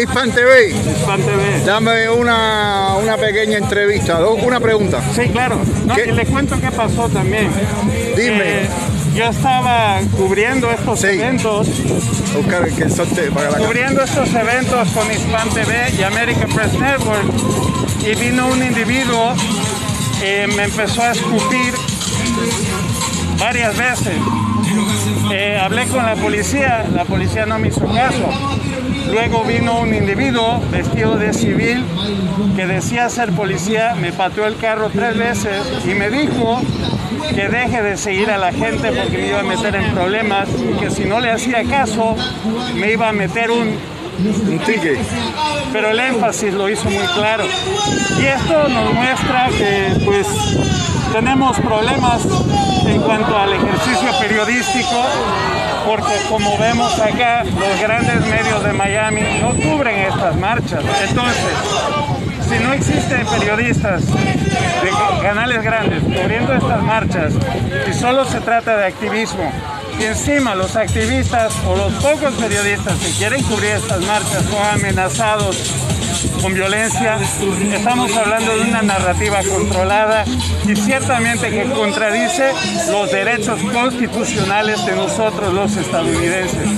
HispanTV. HispanTV. Dame una pequeña entrevista, una pregunta. Sí, claro. No, y le cuento qué pasó también. Dime. Yo estaba cubriendo estos eventos. Buscar que el sol te paga la cara. Cubriendo estos eventos con HispanTV y American Press Network. Y vino un individuo, me empezó a escupir varias veces. Hablé con la policía no me hizo caso. Luego vino un individuo vestido de civil que decía ser policía, me pateó el carro 3 veces y me dijo que deje de seguir a la gente porque me iba a meter en problemas, que si no le hacía caso me iba a meter un ticket. Pero el énfasis lo hizo muy claro. Y esto nos muestra que pues tenemos problemas en cuanto al ejercicio periodístico, porque como vemos acá, los grandes medios de Miami no cubren estas marchas. Entonces, si no existen periodistas de canales grandes cubriendo estas marchas, y solo se trata de activismo, y encima los activistas o los pocos periodistas que quieren cubrir estas marchas son amenazados con violencia, estamos hablando de una narrativa controlada y ciertamente que contradice los derechos constitucionales de nosotros los estadounidenses.